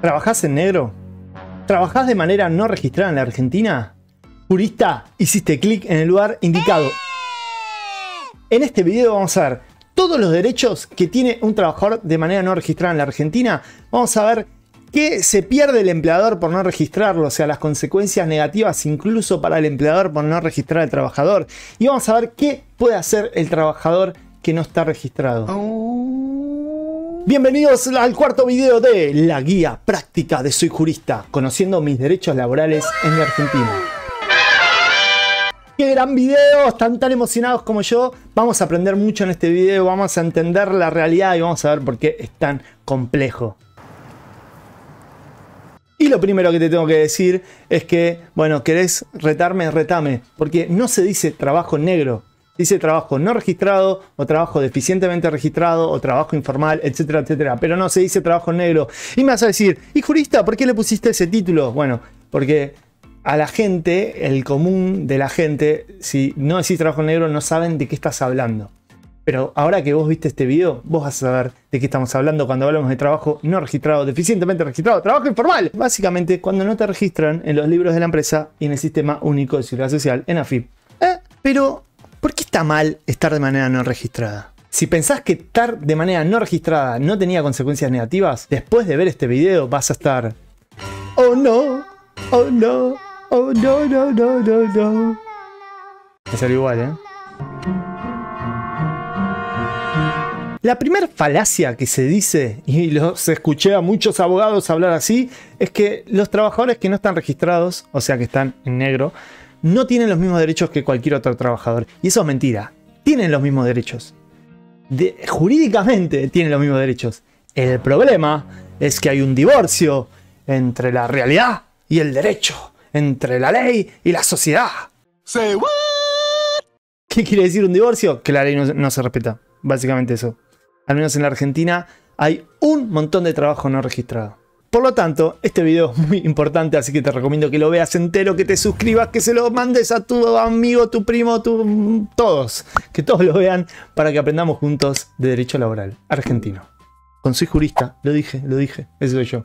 ¿Trabajás en negro? ¿Trabajás de manera no registrada en la Argentina? Jurista, hiciste clic en el lugar indicado. En este video vamos a ver todos los derechos que tiene un trabajador de manera no registrada en la Argentina. Vamos a ver qué se pierde el empleador por no registrarlo, o sea, las consecuencias negativas incluso para el empleador por no registrar al trabajador. Y vamos a ver qué puede hacer el trabajador que no está registrado. Bienvenidos al cuarto video de la guía práctica de Soy Jurista, conociendo mis derechos laborales en la Argentina. ¡Qué gran video! Están tan emocionados como yo. Vamos a aprender mucho en este video, vamos a entender la realidad y vamos a ver por qué es tan complejo. Y lo primero que te tengo que decir es que, bueno, querés retarme, retame, porque no se dice trabajo negro. Dice trabajo no registrado o trabajo deficientemente registrado o trabajo informal, etcétera, etcétera. Pero no se dice trabajo negro. Y me vas a decir, ¿y jurista, por qué le pusiste ese título? Bueno, porque a la gente, el común de la gente, si no decís trabajo negro no saben de qué estás hablando. Pero ahora que vos viste este video, vos vas a saber de qué estamos hablando cuando hablamos de trabajo no registrado, deficientemente registrado, trabajo informal. Básicamente, cuando no te registran en los libros de la empresa y en el Sistema Único de Seguridad Social, en AFIP. Pero ¿por qué está mal estar de manera no registrada? Si pensás que estar de manera no registrada no tenía consecuencias negativas, después de ver este video vas a estar... ¡Oh no! ¡Oh no! ¡Oh no, no, no, no, no! Me salió igual, ¿eh? La primera falacia que se dice, y los escuché a muchos abogados hablar así, es que los trabajadores que no están registrados, o sea que están en negro, no tienen los mismos derechos que cualquier otro trabajador. Y eso es mentira. Tienen los mismos derechos. Jurídicamente tienen los mismos derechos. El problema es que hay un divorcio entre la realidad y el derecho, entre la ley y la sociedad. Say what? ¿Qué quiere decir un divorcio? Que la ley no se respeta. Básicamente eso. Al menos en la Argentina hay un montón de trabajo no registrado. Por lo tanto, este video es muy importante, así que te recomiendo que lo veas entero, que te suscribas, que se lo mandes a tu amigo, tu primo, todos. Que todos lo vean para que aprendamos juntos de derecho laboral argentino. Con Soy Jurista, lo dije, eso soy yo.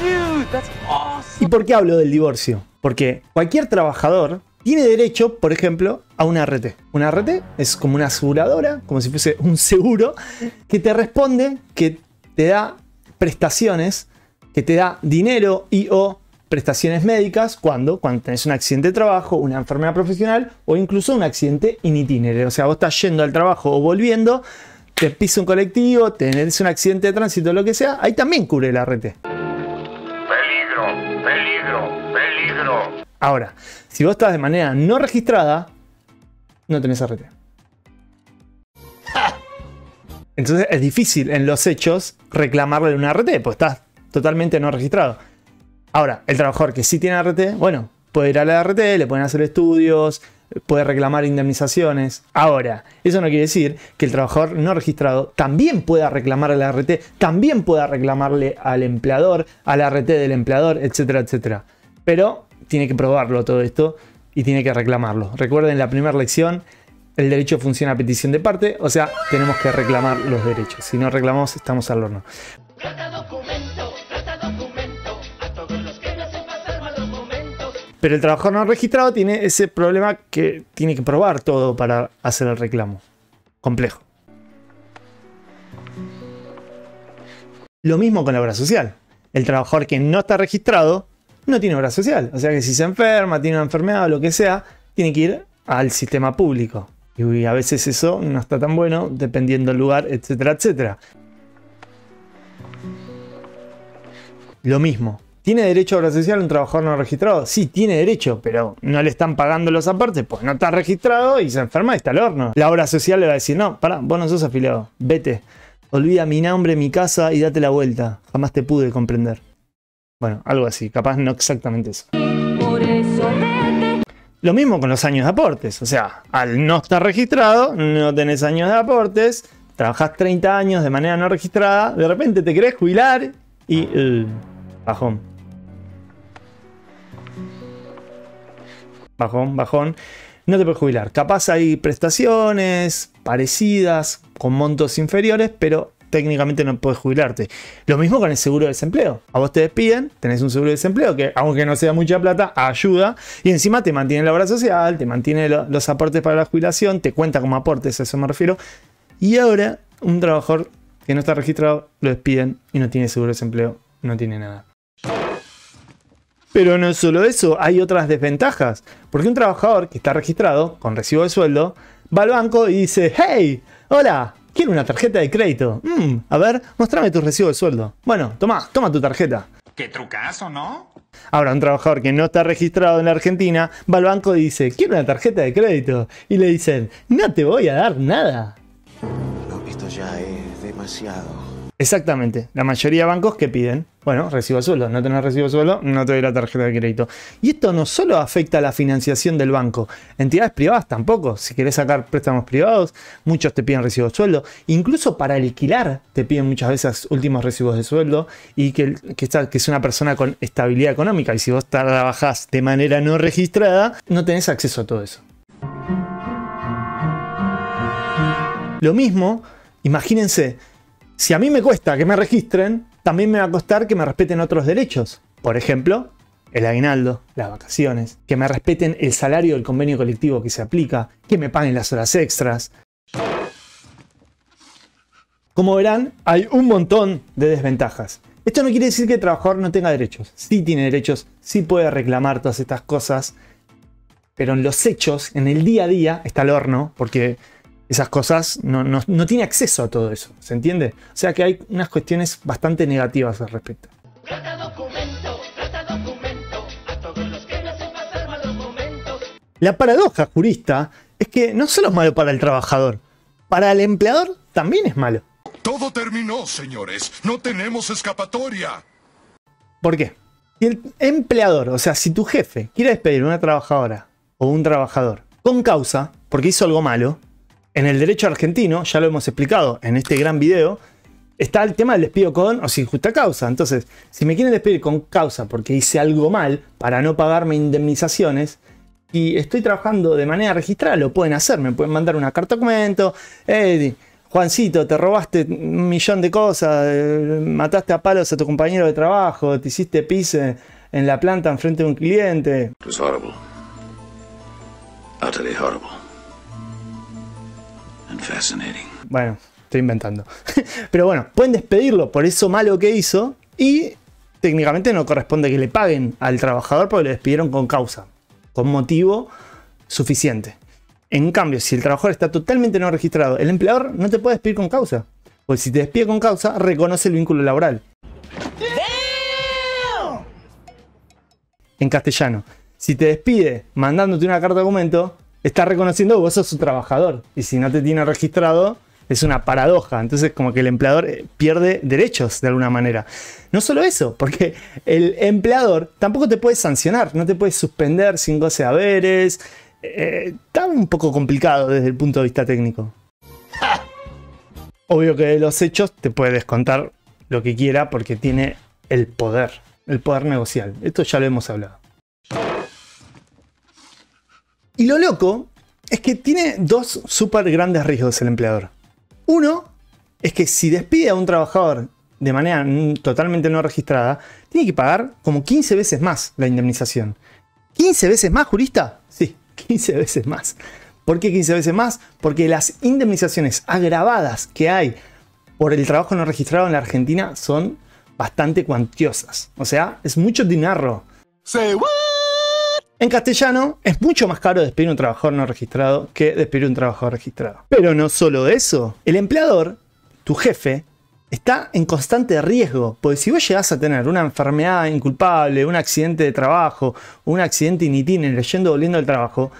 Dude, that's awesome. ¿Y por qué hablo del divorcio? Porque cualquier trabajador tiene derecho, por ejemplo, a una ART. Una ART es como una aseguradora, como si fuese un seguro, que te responde, que te da prestaciones, que te da dinero y o prestaciones médicas cuando tenés un accidente de trabajo, una enfermedad profesional o incluso un accidente in itinere. O sea, vos estás yendo al trabajo o volviendo, te pisa un colectivo, tenés un accidente de tránsito, lo que sea, ahí también cubre la ART. Peligro, peligro, peligro. Ahora, si vos estás de manera no registrada, no tenés ART. Entonces es difícil en los hechos reclamarle una ART, pues estás totalmente no registrado. Ahora, el trabajador que sí tiene ART, bueno, puede ir a la ART, le pueden hacer estudios, puede reclamar indemnizaciones. Ahora, eso no quiere decir que el trabajador no registrado también pueda reclamar a la ART, también pueda reclamarle al empleador, a la ART del empleador, etcétera, etcétera. Pero tiene que probarlo todo esto y tiene que reclamarlo. Recuerden la primera lección, el derecho funciona a petición de parte, o sea, tenemos que reclamar los derechos. Si no reclamamos, estamos al horno. Pero el trabajador no registrado tiene ese problema que tiene que probar todo para hacer el reclamo. Complejo. Lo mismo con la obra social. El trabajador que no está registrado no tiene obra social. O sea que si se enferma, tiene una enfermedad o lo que sea, tiene que ir al sistema público. Y a veces eso no está tan bueno, dependiendo del lugar, etcétera, etcétera. Lo mismo. ¿Tiene derecho a obra social un trabajador no registrado? Sí, tiene derecho, pero no le están pagando los aportes, pues no está registrado y se enferma y está al horno. La obra social le va a decir, no, pará, vos no sos afiliado, vete. Olvida mi nombre, mi casa y date la vuelta. Jamás te pude comprender. Bueno, algo así, capaz no exactamente eso. Por eso vete. Lo mismo con los años de aportes, o sea, al no estar registrado, no tenés años de aportes, trabajás 30 años de manera no registrada, de repente te querés jubilar y... bajón. Bajón, bajón, no te puedes jubilar. Capaz hay prestaciones parecidas, con montos inferiores, pero técnicamente no puedes jubilarte. Lo mismo con el seguro de desempleo. A vos te despiden, tenés un seguro de desempleo que, aunque no sea mucha plata, ayuda. Y encima te mantiene la obra social, te mantiene los aportes para la jubilación, te cuenta como aportes, a eso me refiero. Y ahora, un trabajador que no está registrado, lo despiden y no tiene seguro de desempleo, no tiene nada. Pero no es solo eso, hay otras desventajas. Porque un trabajador que está registrado, con recibo de sueldo, va al banco y dice: ¡Hey! ¡Hola! Quiero una tarjeta de crédito. A ver, mostrame tu recibo de sueldo. Bueno, toma tu tarjeta. ¡Qué trucazo, ¿no? Ahora, un trabajador que no está registrado en la Argentina va al banco y dice: quiero una tarjeta de crédito. Y le dicen: no te voy a dar nada. No, esto ya es demasiado. Exactamente, la mayoría de bancos que piden, bueno, recibo de sueldo, no tenés recibo de sueldo, no te doy la tarjeta de crédito. Y esto no solo afecta a la financiación del banco, entidades privadas tampoco. Si querés sacar préstamos privados, muchos te piden recibo de sueldo. Incluso para alquilar te piden muchas veces últimos recibos de sueldo y que es una persona con estabilidad económica. Y si vos trabajás de manera no registrada, no tenés acceso a todo eso. Lo mismo, imagínense. Si a mí me cuesta que me registren, también me va a costar que me respeten otros derechos. Por ejemplo, el aguinaldo, las vacaciones, que me respeten el salario del convenio colectivo que se aplica, que me paguen las horas extras. Como verán, hay un montón de desventajas. Esto no quiere decir que el trabajador no tenga derechos. Sí tiene derechos, sí puede reclamar todas estas cosas, pero en los hechos, en el día a día, está el horno, porque esas cosas no tiene acceso a todo eso, ¿se entiende? O sea que hay unas cuestiones bastante negativas al respecto. La paradoja jurista es que no solo es malo para el trabajador, para el empleador también es malo. Todo terminó, señores, no tenemos escapatoria. ¿Por qué? Si el empleador, o sea, si tu jefe quiere despedir a una trabajadora o un trabajador con causa porque hizo algo malo, en el derecho argentino, ya lo hemos explicado en este gran video, está el tema del despido con o sin justa causa. Entonces, si me quieren despedir con causa porque hice algo mal para no pagarme indemnizaciones y estoy trabajando de manera registrada, lo pueden hacer. Me pueden mandar una carta documento. Hey, Juancito, te robaste un millón de cosas, mataste a palos a tu compañero de trabajo, te hiciste pis en la planta enfrente de un cliente. Es horrible. Utterly horrible. Bueno, estoy inventando. Pero bueno, pueden despedirlo por eso malo que hizo y técnicamente no corresponde que le paguen al trabajador porque lo despidieron con causa, con motivo suficiente. En cambio, si el trabajador está totalmente no registrado, el empleador no te puede despedir con causa. Porque si te despide con causa, reconoce el vínculo laboral. En castellano, si te despide mandándote una carta de documento, está reconociendo que vos sos un trabajador. Y si no te tiene registrado, es una paradoja. Entonces, como que el empleador pierde derechos de alguna manera. No solo eso, porque el empleador tampoco te puede sancionar. No te puede suspender sin goce de haberes. Está un poco complicado desde el punto de vista técnico. Obvio que de los hechos te puede descontar lo que quiera porque tiene el poder negocial. Esto ya lo hemos hablado. Y lo loco es que tiene dos súper grandes riesgos el empleador. Uno es que si despide a un trabajador de manera totalmente no registrada, tiene que pagar como 15 veces más la indemnización. ¿15 veces más, jurista? Sí, 15 veces más. ¿Por qué 15 veces más? Porque las indemnizaciones agravadas que hay por el trabajo no registrado en la Argentina son bastante cuantiosas. O sea, es mucho dinero. Say what? En castellano, es mucho más caro despedir un trabajador no registrado que despedir un trabajador registrado. Pero no solo eso. El empleador, tu jefe, está en constante riesgo. Porque si vos llegás a tener una enfermedad inculpable, un accidente de trabajo, un accidente in itinere, yendo o volviendo al trabajo,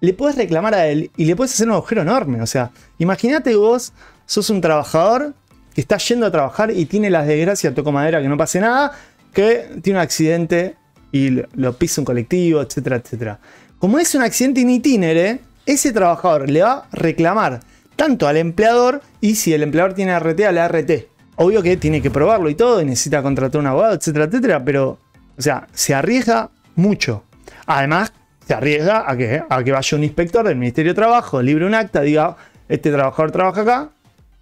le podés reclamar a él y le podés hacer un agujero enorme. O sea, imagínate vos sos un trabajador que está yendo a trabajar y tiene las desgracias, toco madera, que no pase nada, que tiene un accidente y lo pisa un colectivo, etcétera, etcétera. Como es un accidente in itinere, ese trabajador le va a reclamar tanto al empleador, y si el empleador tiene ART, a la ART. Obvio que tiene que probarlo y todo, y necesita contratar un abogado, etcétera, etcétera, pero, o sea, se arriesga mucho. Además, se arriesga a que vaya un inspector del Ministerio de Trabajo, libre un acta, diga, este trabajador trabaja acá,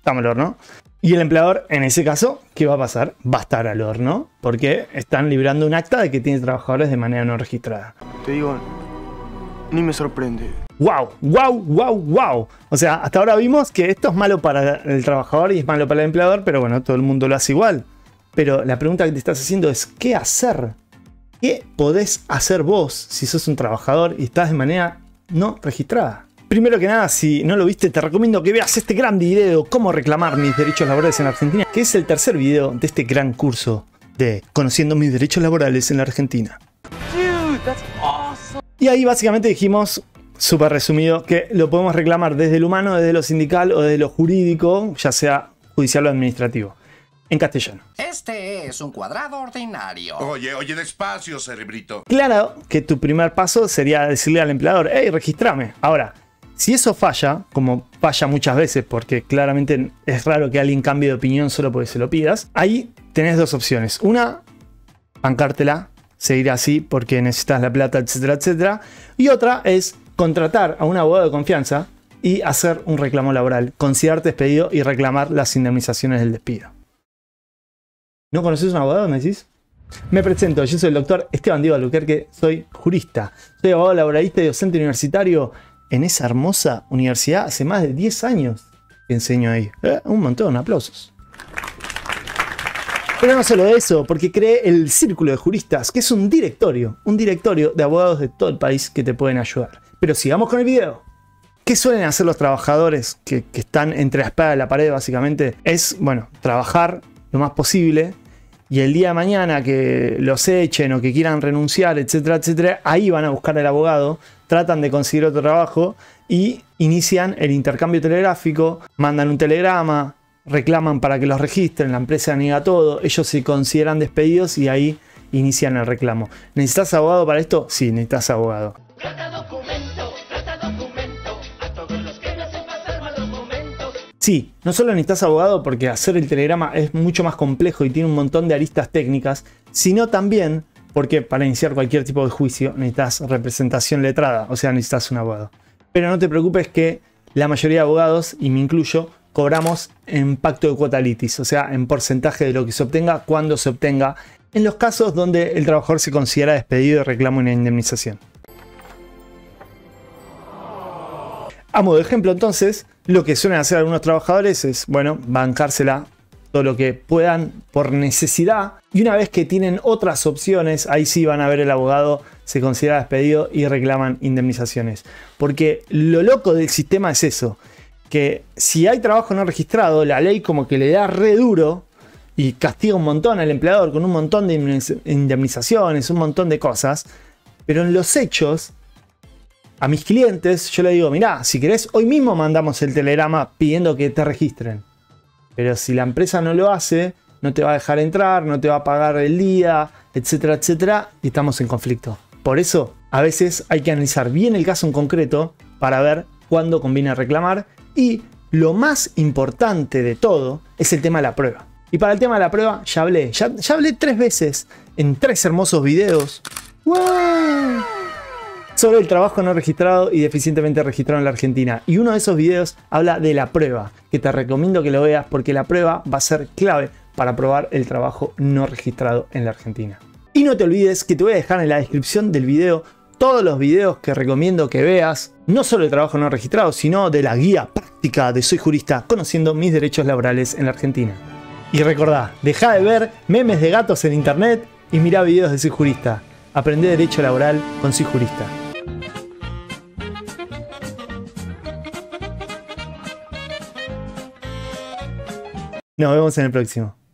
dámelo, ¿no? Y el empleador, en ese caso, ¿qué va a pasar? Va a estar al horno, porque están librando un acta de que tiene trabajadores de manera no registrada. Te digo, ni me sorprende. ¡Wow! ¡Wow! ¡Wow! ¡Wow! O sea, hasta ahora vimos que esto es malo para el trabajador y es malo para el empleador, pero bueno, todo el mundo lo hace igual. Pero la pregunta que te estás haciendo es, ¿qué hacer? ¿Qué podés hacer vos si sos un trabajador y estás de manera no registrada? Primero que nada, si no lo viste, te recomiendo que veas este gran video, cómo reclamar mis derechos laborales en Argentina, que es el tercer video de este gran curso de Conociendo mis derechos laborales en la Argentina. Dude, that's awesome. Y ahí básicamente dijimos, súper resumido, que lo podemos reclamar desde lo humano, desde lo sindical o desde lo jurídico, ya sea judicial o administrativo. En castellano. Este es un cuadrado ordinario. Oye, oye, despacio, cerebrito. Claro que tu primer paso sería decirle al empleador, hey, registrame. Ahora, si eso falla, como falla muchas veces, porque claramente es raro que alguien cambie de opinión solo porque se lo pidas, ahí tenés dos opciones. Una, bancártela, seguir así porque necesitas la plata, etcétera, etcétera. Y otra es contratar a un abogado de confianza y hacer un reclamo laboral, considerarte despedido y reclamar las indemnizaciones del despido. ¿No conoces un abogado, me decís? Me presento, yo soy el doctor Esteban Díaz Aluquerque, soy jurista, soy abogado laboralista y docente universitario. En esa hermosa universidad hace más de 10 años que enseño ahí. Un montón, aplausos. Pero no solo eso, porque creé el Círculo de Juristas, que es un directorio de abogados de todo el país que te pueden ayudar. Pero sigamos con el video. ¿Qué suelen hacer los trabajadores que están entre la espada y la pared básicamente? Es, bueno, trabajar lo más posible y el día de mañana que los echen o que quieran renunciar, etcétera, etcétera, ahí van a buscar al abogado. Tratan de conseguir otro trabajo y inician el intercambio telegráfico, mandan un telegrama, reclaman para que los registren, la empresa niega todo, ellos se consideran despedidos y ahí inician el reclamo. ¿Necesitas abogado para esto? Sí, necesitas abogado. Sí, no solo necesitas abogado porque hacer el telegrama es mucho más complejo y tiene un montón de aristas técnicas, sino también porque para iniciar cualquier tipo de juicio necesitas representación letrada, o sea, necesitas un abogado. Pero no te preocupes que la mayoría de abogados, y me incluyo, cobramos en pacto de cuota litis, o sea, en porcentaje de lo que se obtenga, cuando se obtenga, en los casos donde el trabajador se considera despedido y reclama una indemnización. A modo de ejemplo, entonces, lo que suelen hacer algunos trabajadores es, bueno, bancársela todo lo que puedan por necesidad, y una vez que tienen otras opciones, ahí sí van a ver el abogado, se considera despedido y reclaman indemnizaciones. Porque lo loco del sistema es eso, que si hay trabajo no registrado, la ley como que le da re duro y castiga un montón al empleador con un montón de indemnizaciones, un montón de cosas, pero en los hechos, a mis clientes yo les digo, mirá, si querés hoy mismo mandamos el telegrama pidiendo que te registren. Pero si la empresa no lo hace, no te va a dejar entrar, no te va a pagar el día, etcétera, etcétera, y estamos en conflicto. Por eso, a veces hay que analizar bien el caso en concreto para ver cuándo conviene reclamar. Y lo más importante de todo es el tema de la prueba. Y para el tema de la prueba ya hablé 3 veces en 3 hermosos videos. ¡Wow! Sobre el trabajo no registrado y deficientemente registrado en la Argentina. Y uno de esos videos habla de la prueba, que te recomiendo que lo veas porque la prueba va a ser clave para probar el trabajo no registrado en la Argentina. Y no te olvides que te voy a dejar en la descripción del video todos los videos que recomiendo que veas, no solo de trabajo no registrado, sino de la guía práctica de Soy Jurista, conociendo mis derechos laborales en la Argentina. Y recordá, dejá de ver memes de gatos en internet y mirá videos de Soy Jurista. Aprendé Derecho Laboral con Soy Jurista. Nos vemos en el próximo.